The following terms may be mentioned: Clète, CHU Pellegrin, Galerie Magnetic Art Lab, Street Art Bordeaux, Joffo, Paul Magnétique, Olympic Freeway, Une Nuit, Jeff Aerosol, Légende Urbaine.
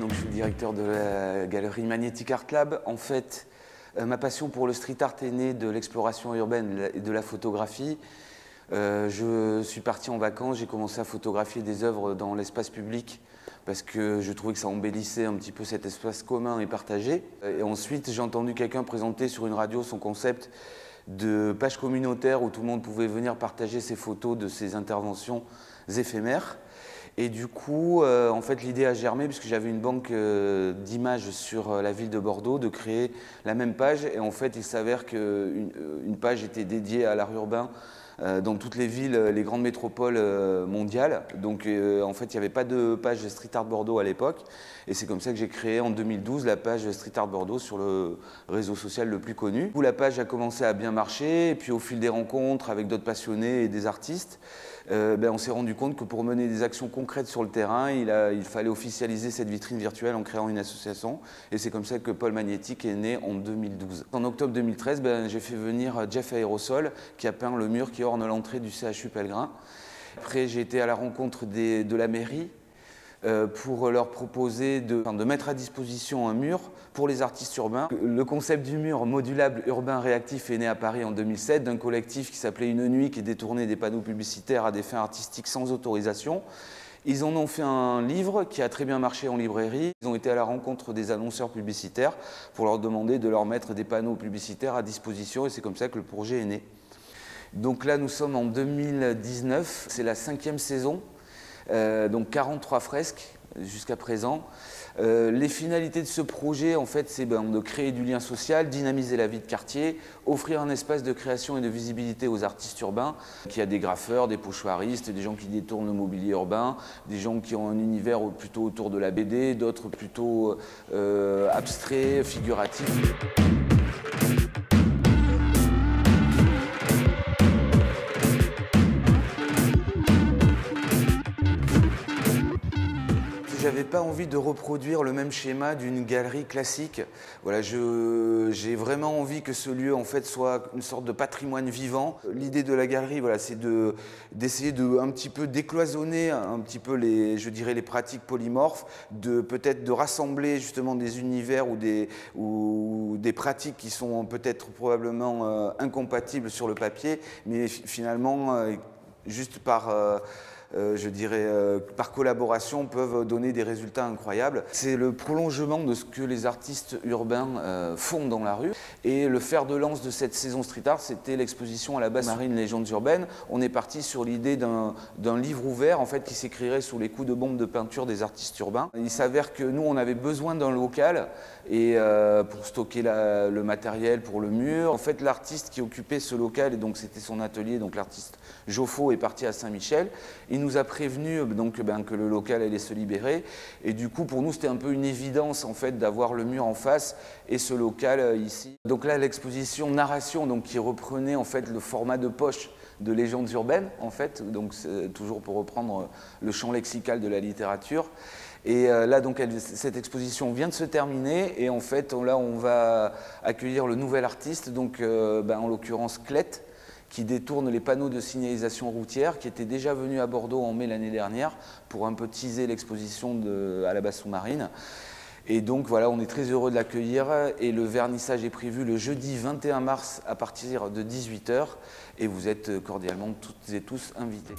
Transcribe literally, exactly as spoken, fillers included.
donc, je suis directeur de la Galerie Magnetic Art Lab. En fait, euh, ma passion pour le street art est née de l'exploration urbaine et de la photographie. Euh, je suis parti en vacances, j'ai commencé à photographier des œuvres dans l'espace public parce que je trouvais que ça embellissait un petit peu cet espace commun et partagé. Et ensuite, j'ai entendu quelqu'un présenter sur une radio son concept de page communautaire où tout le monde pouvait venir partager ses photos de ses interventions éphémères. Et du coup, euh, en fait, l'idée a germé puisque j'avais une banque euh, d'images sur euh, la ville de Bordeaux, de créer la même page. Et en fait, il s'avère qu'une une page était dédiée à l'art urbain euh, dans toutes les villes, les grandes métropoles euh, mondiales. Donc, euh, en fait, il n'y avait pas de page Street Art Bordeaux à l'époque. Et c'est comme ça que j'ai créé en deux mille douze la page Street Art Bordeaux sur le réseau social le plus connu. Du coup, la page a commencé à bien marcher. Et puis, au fil des rencontres avec d'autres passionnés et des artistes, Euh, ben on s'est rendu compte que pour mener des actions concrètes sur le terrain, il, a, il fallait officialiser cette vitrine virtuelle en créant une association. Et c'est comme ça que Paul Magnétique est né en deux mille douze. En octobre deux mille treize, ben, j'ai fait venir Jeff Aerosol, qui a peint le mur qui orne l'entrée du C H U Pellegrin. Après, j'ai été à la rencontre des, de la mairie euh, pour leur proposer de, enfin, de mettre à disposition un mur pour les artistes urbains. Le concept du mur modulable urbain réactif est né à Paris en deux mille sept d'un collectif qui s'appelait Une Nuit qui détournait des panneaux publicitaires à des fins artistiques sans autorisation. Ils en ont fait un livre qui a très bien marché en librairie. Ils ont été à la rencontre des annonceurs publicitaires pour leur demander de leur mettre des panneaux publicitaires à disposition et c'est comme ça que le projet est né. Donc là nous sommes en deux mille dix-neuf, c'est la cinquième saison, euh, donc quarante-trois fresques jusqu'à présent. Euh, les finalités de ce projet, en fait, c'est ben, de créer du lien social, dynamiser la vie de quartier, offrir un espace de création et de visibilité aux artistes urbains. Il y a des graffeurs, des pochoiristes, des gens qui détournent le mobilier urbain, des gens qui ont un univers plutôt autour de la B D, d'autres plutôt euh, abstraits, figuratifs. J'avais pas envie de reproduire le même schéma d'une galerie classique. Voilà, j'ai vraiment envie que ce lieu en fait soit une sorte de patrimoine vivant. L'idée de la galerie, voilà, c'est de d'essayer de un petit peu décloisonner un petit peu les, je dirais, les pratiques polymorphes, de peut-être de rassembler justement des univers ou des ou des pratiques qui sont peut-être probablement euh, incompatibles sur le papier, mais finalement euh, juste par euh, Euh, je dirais, euh, par collaboration, peuvent donner des résultats incroyables. C'est le prolongement de ce que les artistes urbains euh, font dans la rue. Et le fer de lance de cette saison street art, c'était l'exposition à la base marine Légende Urbaine. On est parti sur l'idée d'un livre ouvert en fait, qui s'écrirait sous les coups de bombe de peinture des artistes urbains. Il s'avère que nous, on avait besoin d'un local et, euh, pour stocker la, le matériel pour le mur. En fait, l'artiste qui occupait ce local, et donc c'était son atelier, donc l'artiste Joffo est parti à Saint-Michel. Il nous a prévenu donc, ben, que le local allait se libérer et du coup pour nous c'était un peu une évidence en fait d'avoir le mur en face et ce local euh, ici. Donc là l'exposition narration donc, qui reprenait en fait le format de poche de Légendes urbaines en fait, donc toujours pour reprendre le champ lexical de la littérature. Et là, donc, elle, cette exposition vient de se terminer et en fait là on va accueillir le nouvel artiste, donc euh, ben, en l'occurrence Clète, qui détourne les panneaux de signalisation routière, qui était déjà venu à Bordeaux en mai l'année dernière pour un peu teaser l'exposition à la base sous-marine. Et donc voilà, on est très heureux de l'accueillir et le vernissage est prévu le jeudi vingt et un mars à partir de dix-huit heures et vous êtes cordialement toutes et tous invités.